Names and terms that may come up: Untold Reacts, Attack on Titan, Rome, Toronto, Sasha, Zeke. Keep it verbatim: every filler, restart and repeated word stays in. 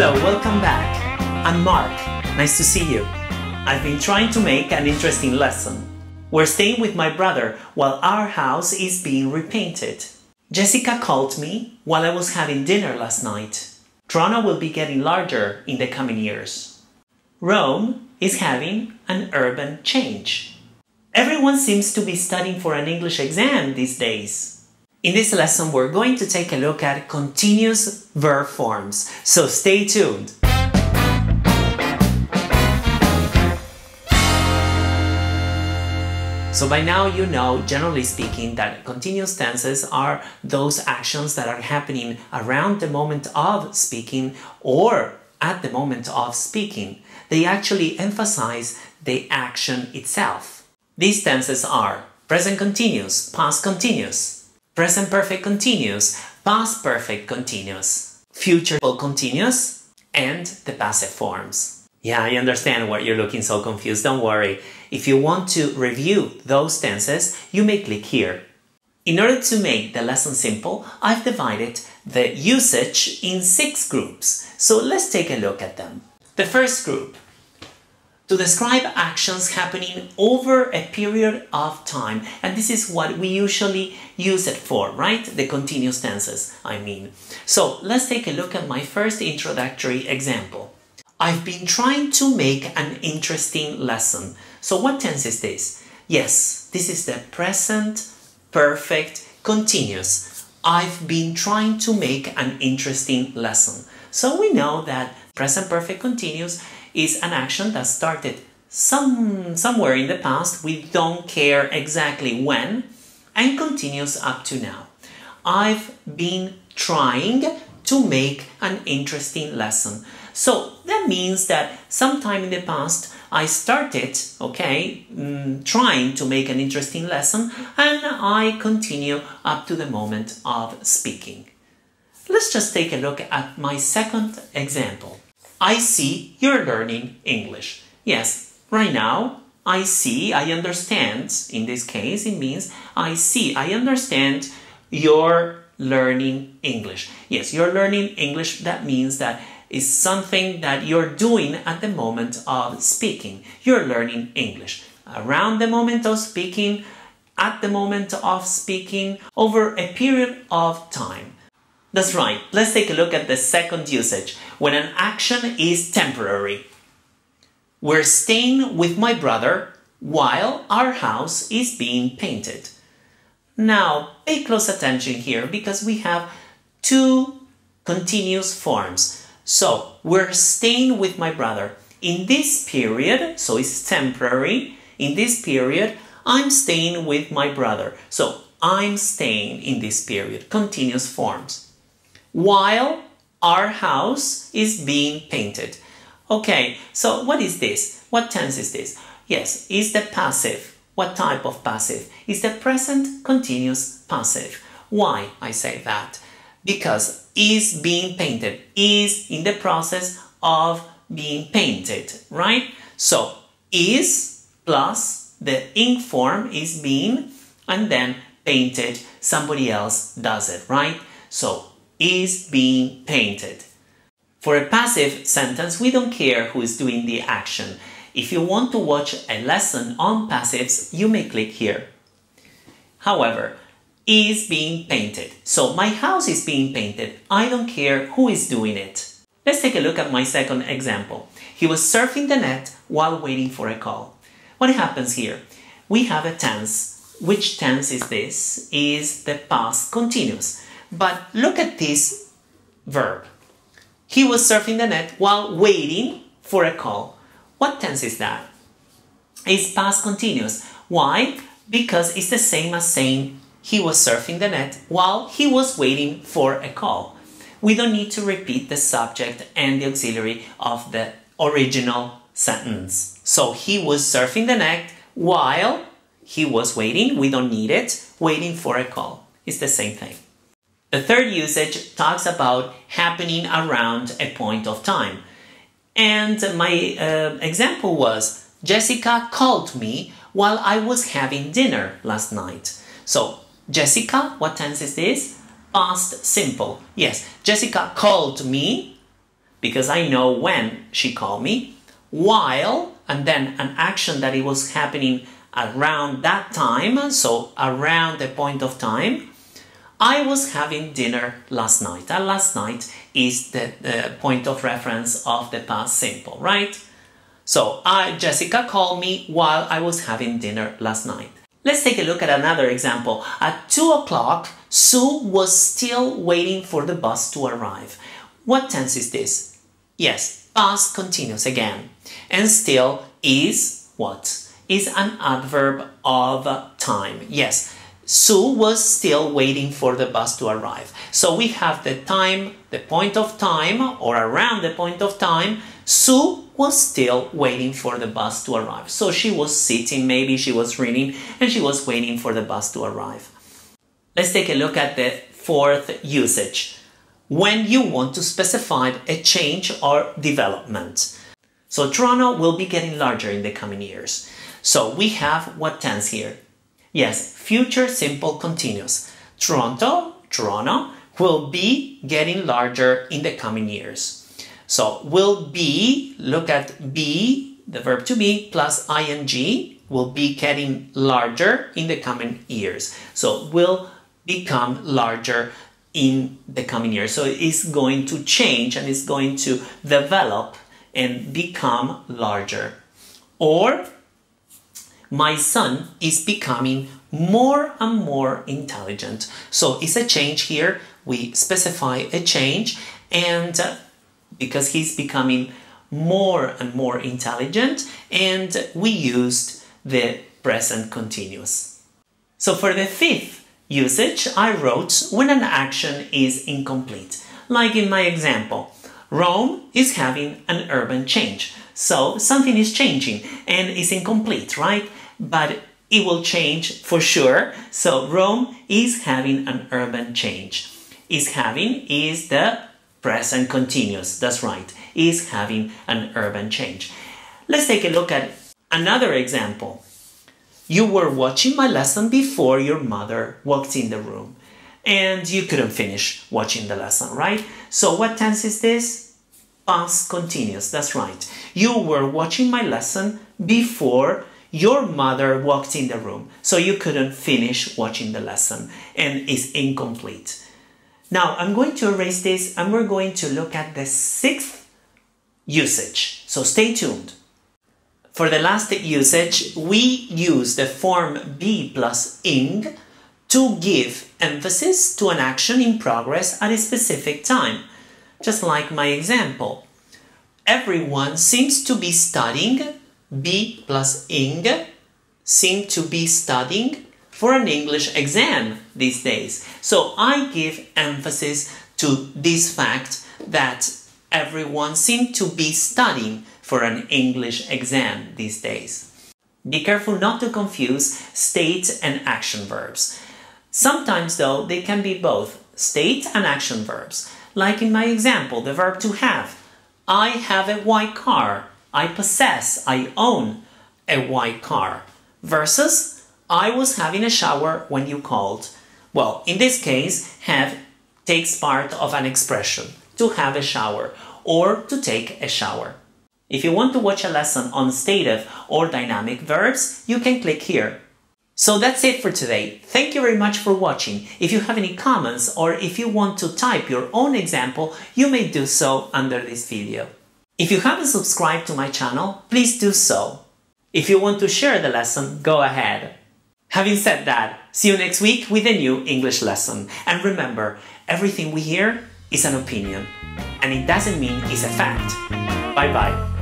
Hello, welcome back. I'm Mark. Nice to see you. I've been trying to make an interesting lesson. We're staying with my brother while our house is being repainted. Jessica called me while I was having dinner last night. Toronto will be getting larger in the coming years. Rome is having an urban change. Everyone seems to be studying for an English exam these days. In this lesson, we're going to take a look at continuous verb forms, so stay tuned. So by now you know, generally speaking, that continuous tenses are those actions that are happening around the moment of speaking or at the moment of speaking. They actually emphasize the action itself. These tenses are present continuous, past continuous, present perfect continuous, past perfect continuous, future continuous, and the passive forms. Yeah, I understand why you're looking so confused, don't worry. If you want to review those tenses, you may click here. In order to make the lesson simple, I've divided the usage in six groups, so let's take a look at them. The first group, to describe actions happening over a period of time, and this is what we usually use it for, right? The continuous tenses, I mean. So let's take a look at my first introductory example. I've been trying to make an interesting lesson. So what tense is this? Yes, this is the present perfect continuous. I've been trying to make an interesting lesson. So we know that present perfect continuous is an action that started some, somewhere in the past. We don't care exactly when, and continues up to now. I've been trying to make an interesting lesson. So that means that sometime in the past I started, okay, trying to make an interesting lesson, and I continue up to the moment of speaking. Let's just take a look at my second example. I see you're learning English. Yes, right now I see, I understand. In this case it means I see, I understand you're learning English. Yes, you're learning English. That means that is something that you're doing at the moment of speaking. You're learning English. Around the moment of speaking, at the moment of speaking, over a period of time. That's right. Let's take a look at the second usage, when an action is temporary. We're staying with my brother while our house is being painted. Now, pay close attention here because we have two continuous forms. So, we're staying with my brother. In this period, so it's temporary, in this period, I'm staying with my brother. So, I'm staying in this period, continuous forms. While our house is being painted. Okay, so what is this? What tense is this? Yes, it's the passive. What type of passive? It's the present continuous passive. Why I say that? Because is being painted, is in the process of being painted, right? So, is plus the ing form is being, and then painted, somebody else does it, right? So, is being painted. For a passive sentence, we don't care who is doing the action. If you want to watch a lesson on passives, you may click here. However, is being painted. So my house is being painted. I don't care who is doing it. Let's take a look at my second example. He was surfing the net while waiting for a call. What happens here? We have a tense. Which tense is this? Is the past continuous. But look at this verb. He was surfing the net while waiting for a call. What tense is that? It's past continuous. Why? Because it's the same as saying he was surfing the net while he was waiting for a call. We don't need to repeat the subject and the auxiliary of the original sentence. So he was surfing the net while he was waiting. We don't need it. Waiting for a call. It's the same thing. The third usage talks about happening around a point of time. And my uh, example was, Jessica called me while I was having dinner last night. So, Jessica, what tense is this? Past simple. Yes, Jessica called me because I know when she called me, while, and then an action that it was happening around that time, so around the point of time, I was having dinner last night. And last night is the, the point of reference of the past simple, right? So I, Jessica called me while I was having dinner last night. Let's take a look at another example. At two o'clock, Sue was still waiting for the bus to arrive. What tense is this? Yes, past continuous again. And still is what? Is an adverb of time. Yes, Sue was still waiting for the bus to arrive. So we have the time, the point of time, or around the point of time, Sue was still waiting for the bus to arrive. So she was sitting, maybe she was reading, and she was waiting for the bus to arrive. Let's take a look at the fourth usage. When you want to specify a change or development. So Toronto will be getting larger in the coming years. So we have what tense here? Yes, future simple continuous. Toronto, Toronto, will be getting larger in the coming years. So will be, look at be, the verb to be, plus ing, will be getting larger in the coming years. So will become larger in the coming years. So it's going to change and it's going to develop and become larger. Or my son is becoming more and more intelligent. So it's a change here. We specify a change, and uh, because he's becoming more and more intelligent, and we used the present continuous. So for the fifth usage, I wrote when an action is incomplete. Like in my example, Rome is having an urban change. So something is changing and it's incomplete, right? But it will change for sure. So Rome is having an urban change. Is having is the present continuous. That's right. Is having an urban change. Let's take a look at another example. You were watching my lesson before your mother walked in the room. And you couldn't finish watching the lesson, right? So what tense is this? Past continuous, that's right. You were watching my lesson before your mother walked in the room. So you couldn't finish watching the lesson and it's incomplete. Now I'm going to erase this and we're going to look at the sixth usage. So stay tuned. For the last usage, we use the form be plus ing to give emphasis to an action in progress at a specific time. Just like my example. Everyone seems to be studying, be plus ing, seem to be studying for an English exam these days. So I give emphasis to this fact that everyone seems to be studying for an English exam these days. Be careful not to confuse state and action verbs. Sometimes, though, they can be both state and action verbs. Like in my example, the verb to have. I have a white car. I possess, I own a white car. Versus, I was having a shower when you called. Well, in this case, have takes part of an expression, to have a shower, or to take a shower. If you want to watch a lesson on stative or dynamic verbs, you can click here. So that's it for today. Thank you very much for watching. If you have any comments or if you want to type your own example, you may do so under this video. If you haven't subscribed to my channel, please do so. If you want to share the lesson, go ahead. Having said that, see you next week with a new English lesson. And remember, everything we hear is an opinion, and it doesn't mean it's a fact. Bye bye.